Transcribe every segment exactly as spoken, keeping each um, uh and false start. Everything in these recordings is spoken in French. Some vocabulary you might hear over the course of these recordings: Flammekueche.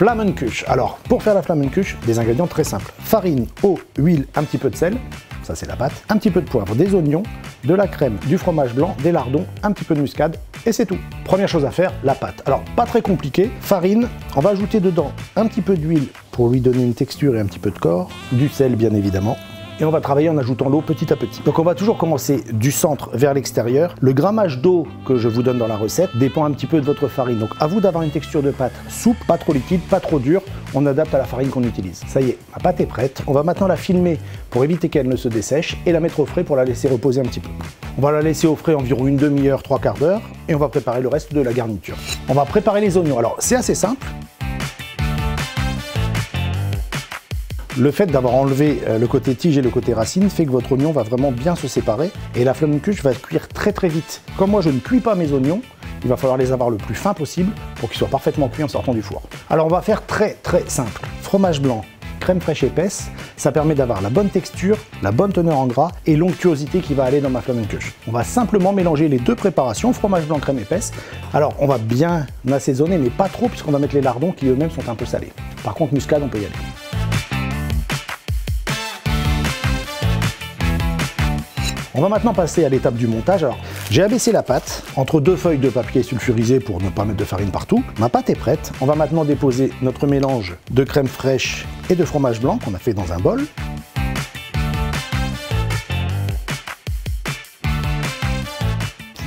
Flammekueche. Alors, pour faire la Flammekueche, des ingrédients très simples. Farine, eau, huile, un petit peu de sel, ça c'est la pâte, un petit peu de poivre, des oignons, de la crème, du fromage blanc, des lardons, un petit peu de muscade, et c'est tout. Première chose à faire, la pâte. Alors, pas très compliqué. Farine, on va ajouter dedans un petit peu d'huile pour lui donner une texture et un petit peu de corps, du sel bien évidemment. Et on va travailler en ajoutant l'eau petit à petit. Donc on va toujours commencer du centre vers l'extérieur. Le grammage d'eau que je vous donne dans la recette dépend un petit peu de votre farine. Donc à vous d'avoir une texture de pâte souple, pas trop liquide, pas trop dure. On adapte à la farine qu'on utilise. Ça y est, ma pâte est prête. On va maintenant la filmer pour éviter qu'elle ne se dessèche et la mettre au frais pour la laisser reposer un petit peu. On va la laisser au frais environ une demi-heure, trois quarts d'heure et on va préparer le reste de la garniture. On va préparer les oignons. Alors c'est assez simple. Le fait d'avoir enlevé le côté tige et le côté racine fait que votre oignon va vraiment bien se séparer et la Flammekueche va cuire très très vite. Comme moi je ne cuis pas mes oignons, il va falloir les avoir le plus fins possible pour qu'ils soient parfaitement cuits en sortant du four. Alors on va faire très très simple. Fromage blanc, crème fraîche épaisse, ça permet d'avoir la bonne texture, la bonne teneur en gras et l'onctuosité qui va aller dans ma Flammekueche. On va simplement mélanger les deux préparations, fromage blanc, crème épaisse. Alors on va bien assaisonner mais pas trop puisqu'on va mettre les lardons qui eux-mêmes sont un peu salés. Par contre muscade on peut y aller. On va maintenant passer à l'étape du montage. Alors, j'ai abaissé la pâte entre deux feuilles de papier sulfurisé pour ne pas mettre de farine partout. Ma pâte est prête. On va maintenant déposer notre mélange de crème fraîche et de fromage blanc qu'on a fait dans un bol.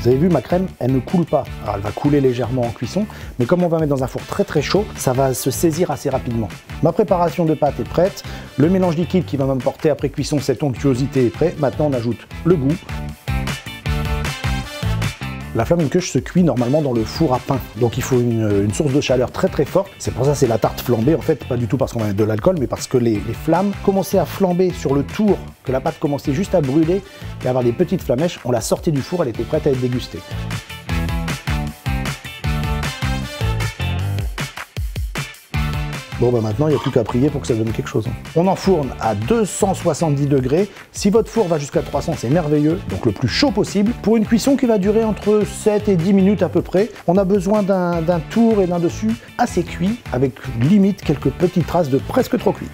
Vous avez vu, ma crème, elle ne coule pas. Alors, elle va couler légèrement en cuisson, mais comme on va mettre dans un four très très chaud, ça va se saisir assez rapidement. Ma préparation de pâte est prête. Le mélange liquide qui va m'apporter après cuisson cette onctuosité est prêt. Maintenant, on ajoute le goût. La Flammekueche se cuit normalement dans le four à pain, donc il faut une, une source de chaleur très très forte. C'est pour ça c'est la tarte flambée en fait, pas du tout parce qu'on va mettre de l'alcool, mais parce que les, les flammes commençaient à flamber sur le tour, que la pâte commençait juste à brûler et à avoir des petites flammèches. On la sortait du four, elle était prête à être dégustée. Bon bah maintenant, il n'y a plus qu'à prier pour que ça donne quelque chose. On enfourne à deux cent soixante-dix degrés. Si votre four va jusqu'à trois cents, c'est merveilleux, donc le plus chaud possible. Pour une cuisson qui va durer entre sept et dix minutes à peu près, on a besoin d'un tour et d'un dessus assez cuit, avec limite quelques petites traces de presque trop cuit.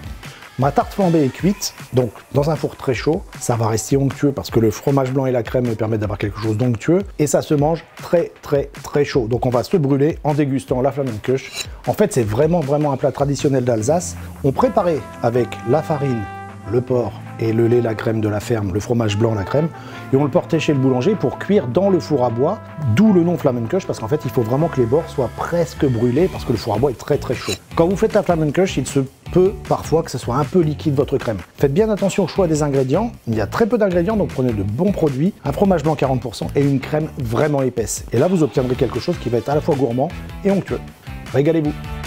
Ma tarte flambée est cuite, donc dans un four très chaud, ça va rester onctueux parce que le fromage blanc et la crème me permettent d'avoir quelque chose d'onctueux et ça se mange très très très chaud. Donc on va se brûler en dégustant la Flammekueche. En fait, c'est vraiment vraiment un plat traditionnel d'Alsace. On préparait avec la farine, le porc et le lait, la crème de la ferme, le fromage blanc, la crème, et on le portait chez le boulanger pour cuire dans le four à bois, d'où le nom Flammekueche parce qu'en fait, il faut vraiment que les bords soient presque brûlés parce que le four à bois est très très chaud. Quand vous faites la Flammekueche, il se peut parfois que ce soit un peu liquide votre crème. Faites bien attention au choix des ingrédients, il y a très peu d'ingrédients donc prenez de bons produits, un fromage blanc quarante pour cent et une crème vraiment épaisse. Et là vous obtiendrez quelque chose qui va être à la fois gourmand et onctueux. Régalez-vous!